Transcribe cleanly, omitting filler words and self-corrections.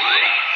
What?